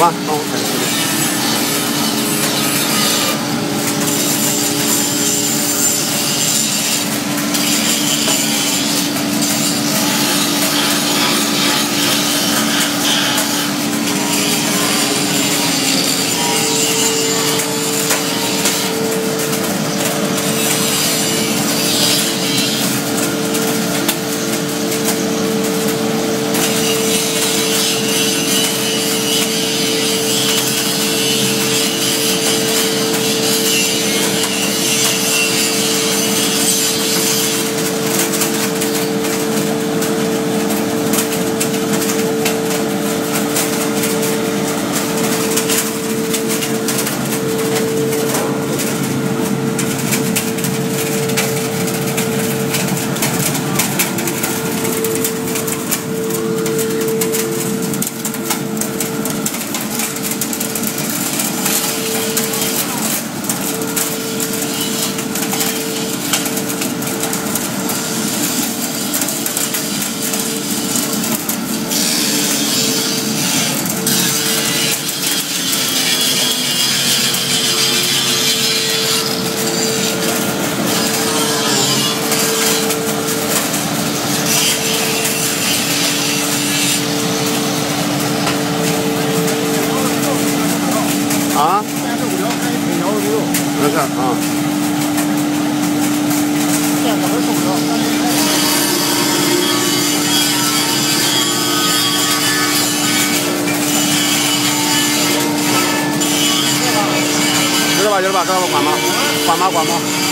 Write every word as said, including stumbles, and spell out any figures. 哇，好睇。 啊，现在五条开一条六，没事啊。这我是受不了。知道吧？知道吧？知道吧？管吗？管吗？管吗？